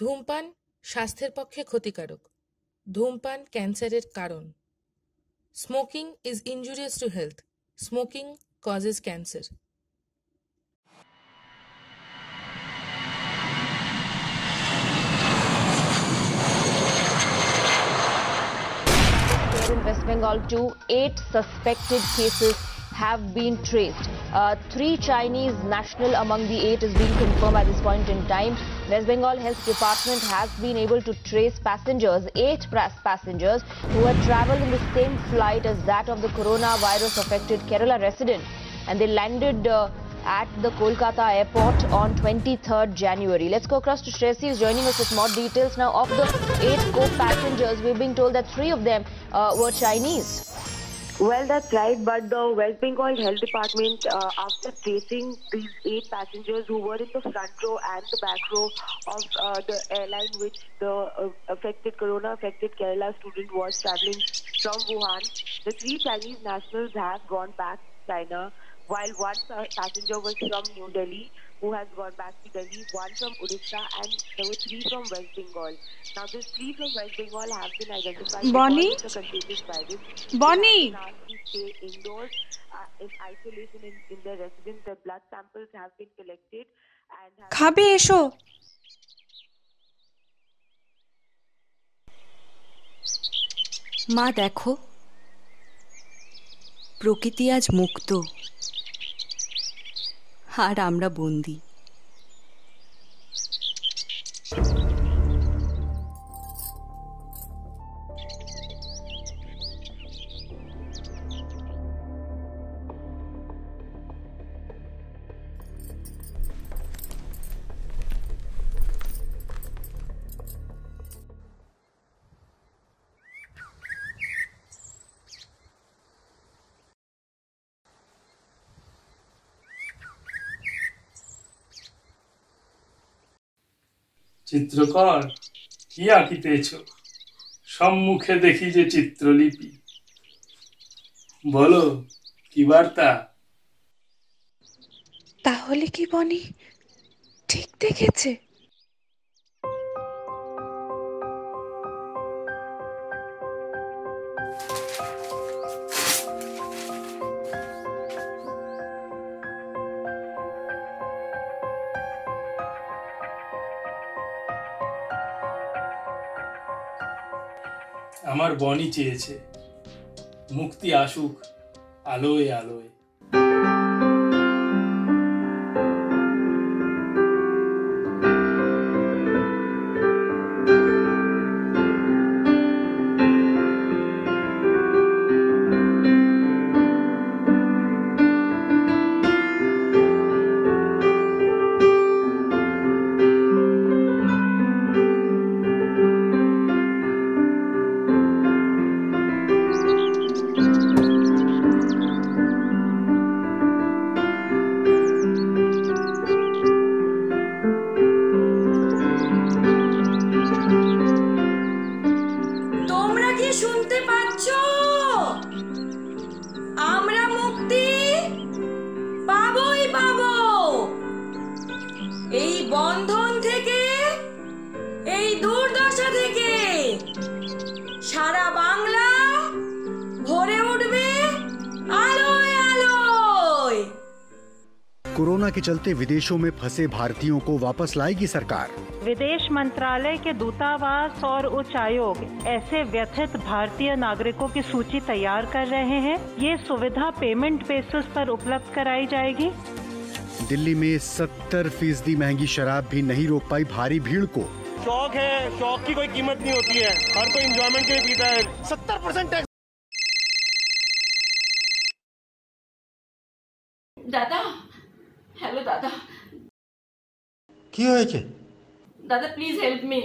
ধূমপান স্বাস্থ্যের পক্ষে ক্ষতিকারক। ধূমপান ক্যান্সারের কারণ। Smoking is injurious to health. Smoking causes cancer. In West Bengal too, 8 suspected cases have been traced. 3 Chinese national among the 8 is being confirmed at this point in time. West Bengal Health Department has been able to trace passengers, 8 passengers who had travelled in the same flight as that of the coronavirus affected Kerala resident, and they landed at the Kolkata airport on 23rd January. Let's go across to Shresi, is joining us with more details now. Of the 8 co-passengers, we've been told that 3 of them were Chinese. Well, that's right, but the West Bengal Health Department, after tracing these 8 passengers who were in the front row and the back row of the airline which the corona-affected Kerala student was travelling from Wuhan, the 3 Chinese nationals have gone back to China, while 1 passenger was from New Delhi, who has gone back to Delhi, 1 from Odisha, and there were 3 from West Bengal. Now, these 3 from West Bengal have been identified. Bonnie? Bonnie! Stay indoors in isolation in their residence. Their blood samples have been collected. Khabe esho! Ma, dekho. Prokiti aaj mukto. আর আমরা বন্দী। চিত্রকর কি আঁকিতেছ? সম্মুখে দেখি যে চিত্রলিপি, বলো কি বার্তা? তাহলে কি বনি ঠিক দেখেছে? আমার বনি চেয়েছে মুক্তি আসুক আলোয় আলোয়। বন্ধন থেকে, এই দুর্দশা থেকে সারা বাংলা ভরে উঠবে আলোয় আলোয়। कोरोना के चलते विदेशों में फंसे भारतीयों को वापस लाएगी सरकार। विदेश मंत्रालय के दूतावास और उच्च आयोग ऐसे व्यथित भारतीय नागरिकों की सूची तैयार कर रहे हैं। ये सुविधा पेमेंट बेसिस पर उपलब्ध कराई जाएगी। दिल्ली में 70% महंगी शराब भी नहीं रोक पाई भारी भीड़ को। शौक है, शौक की कोई कीमत नहीं होती है, हर कोई एंजॉयमेंट के लिए पीता है। 70% टैक्स। दादा, हेलो दादा। क्या हुआ है? दादा प्लीज हेल्प मी,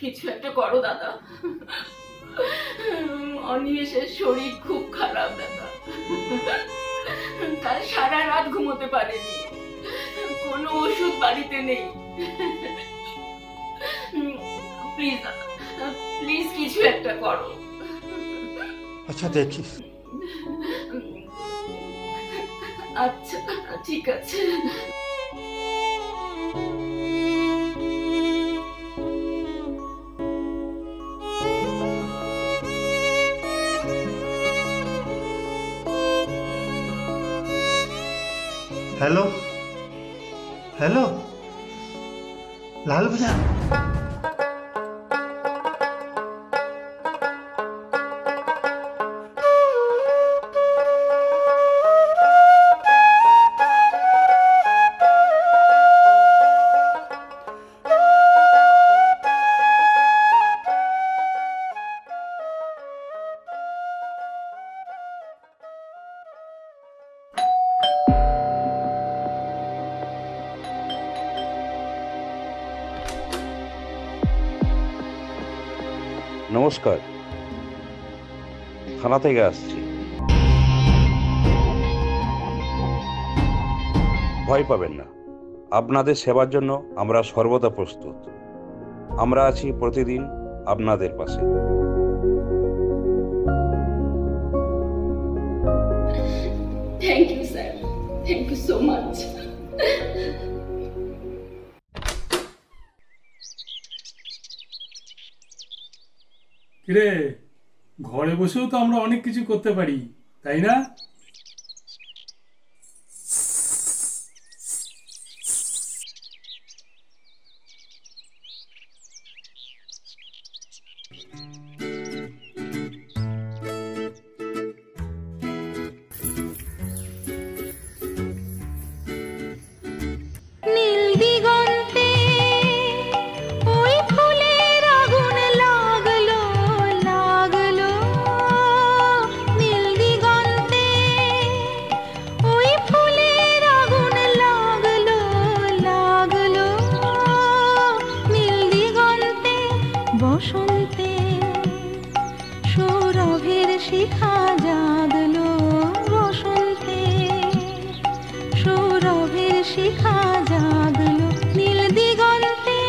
कुछ तो करो दादा। অনিমেষের শরীর খুব খারাপ দাদা, কাল সারা রাত ঘুমোতে পারেনি, কোনো ওষুধ বাড়িতে নেই। প্লিজ প্লিজ কিছু একটা করো। আচ্ছা দেখি। আচ্ছা ঠিক আছে। हेलो हेलो लाल भैया, নমস্কার। থানা থেকে আসছি, ভয় পাবেন না, আপনাদের সেবার জন্য আমরা সর্বদা প্রস্তুত। আমরা আছি প্রতিদিন আপনাদের পাশে। Thank you sir, thank you so much. রে, ঘরে বসেও তো আমরা অনেক কিছু করতে পারি, তাই না? বসন্তে সৌরভের শিখা জাগলো, বসন্তে সৌরভের শিখা জাগলো, নীল দিগন্তে।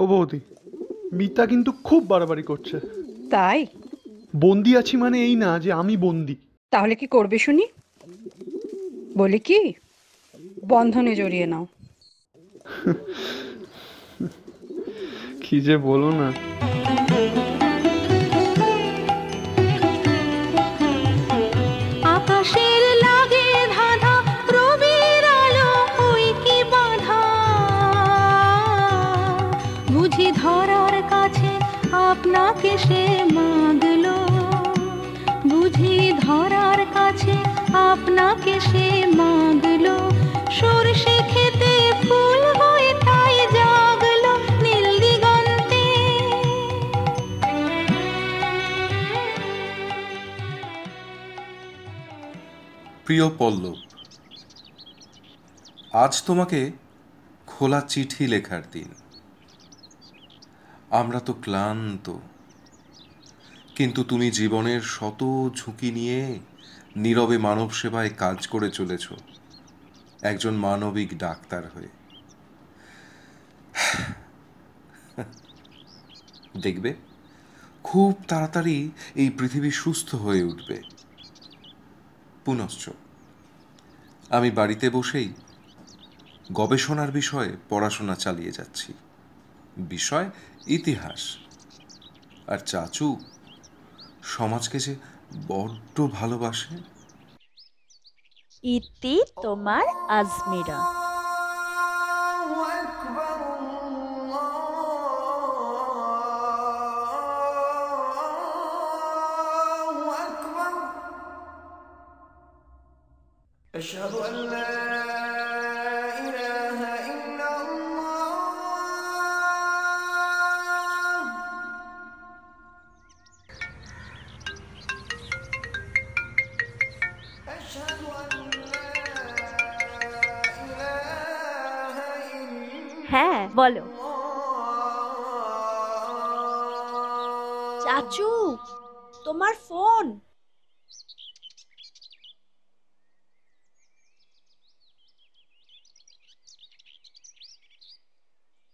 ও বৌদি, মিতা কিন্তু খুব বাড়াবাড়ি করছে। তাই? বন্দি আছি মানে এই না যে আমি বন্দি। তাহলে কি করবে শুনি? বলি কি, বন্ধনে জড়িয়ে নাও। কি যে বলো না। আকাশের লাগে ধাঁধা রবির আলো, ওই কি বাধা বুঝি ধরার কাছে আপনাকে সে মাগলো, বুঝি ধরার কাছে আপনাকে সে মাগলো, সরষে খেতে ফুল হয়ে তাই জাগলো নীল দিগন্তে। প্রিয় পল্লব, আজ তোমাকে খোলা চিঠি লেখার দিন। আমরা তো ক্লান্ত, কিন্তু তুমি জীবনের শত ঝুঁকি নিয়ে নীরবে মানব সেবায় কাজ করে চলেছ, একজন মানবিক ডাক্তার হয়ে। দেখবে খুব তাড়াতাড়ি এই পৃথিবী সুস্থ হয়ে উঠবে। পুনশ্চ, আমি বাড়িতে বসেই গবেষণার বিষয়ে পড়াশোনা চালিয়ে যাচ্ছি, বিষয় ইতিহাস। আর চাচু সমাজকে যে বড্ড ভালোবাসে। ইতি তোমার আজমিরা। হ্যাঁ বলো। চাচু, তোমার ফোন।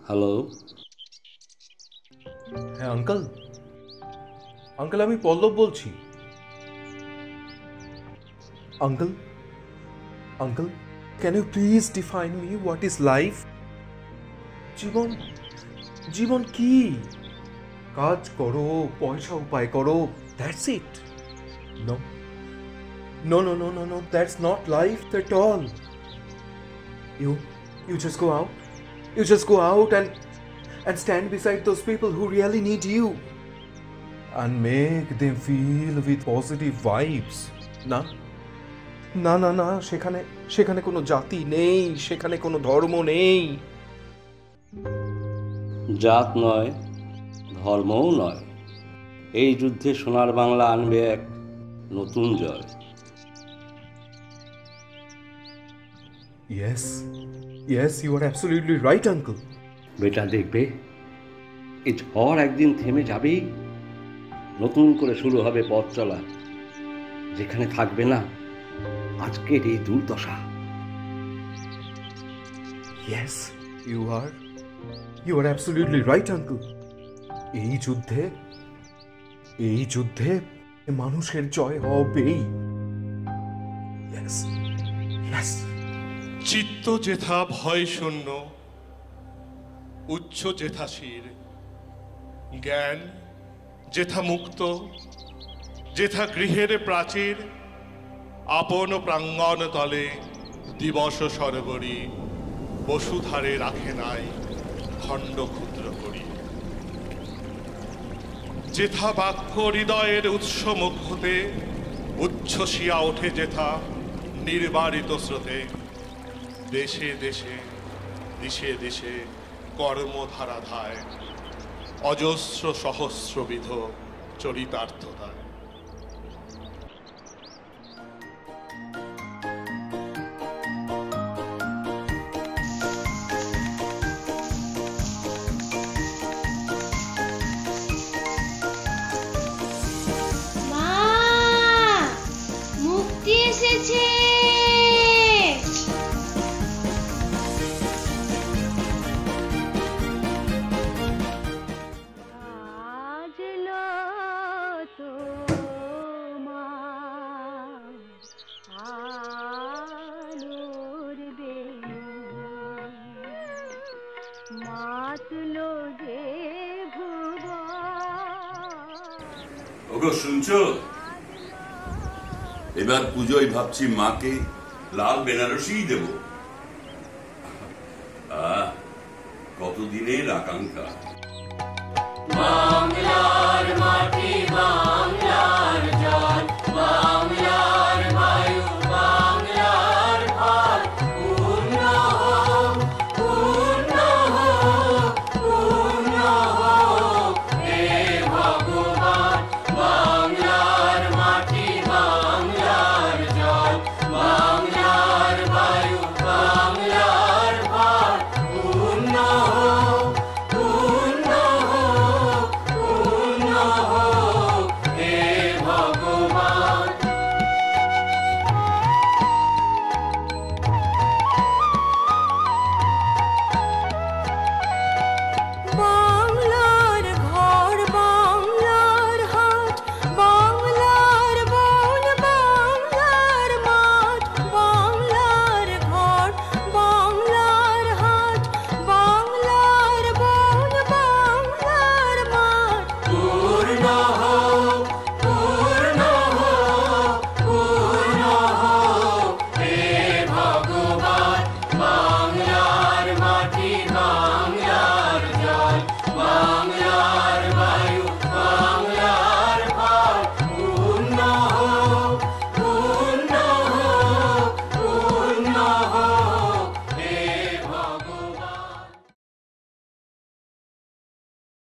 হ্যালো। হ্যাঁ আঙ্কেল, আঙ্কেল আমি পল্লব বলছি। Uncle uncle Can you please define me what is life? জীবন জীবন কি? কাজ করো, পয়সা উপায় করো, that's it. No. No, that's not life at all. You just go out. You just go out and stand beside those people who really need you. And make them feel with positive vibes. Na? না, সেখানে কোনো জাতি নেই, সেখানে কোনো ধর্ম নেই। জাত নয়, ধর্মও নয়। এই যুদ্ধে সোনার বাংলা আনবে এক নতুন জয়। Yes, you are absolutely right, uncle. বেটা দেখবে, এই ঝড় একদিন থেমে যাবেই। নতুন করে শুরু হবে পথ চলা, যেখানে থাকবে না আজকের এই দুর্দশা। Yes, you are absolutely right, uncle. এই যুদ্ধে মানুষের জয় হবেই। Yes. চিত্ত যেথা ভয় শূন্য, উচ্চ যেথা শির, জ্ঞান যেথা মুক্ত, যেথা গৃহের প্রাচীর, আপন প্রাঙ্গণ তলে দিবস সরবরি, বসুধারে রাখে নাই খণ্ড ক্ষুদ্র করি। যেথা বাক্য হৃদয়ের উৎস মুখ হতে উচ্ছ্বসিয়া ওঠে, যেথা নির্বারিত স্রোতে দেশে দেশে দিশে দিশে কর্মধারা ধায়, অজস্র সহস্রবিধ চরিতার্থতায়। ওগো শুনছো, এবার পুজোয় ভাবছি মাকে লাল বেনারসিই দেব। কতদিনের আকাঙ্ক্ষা।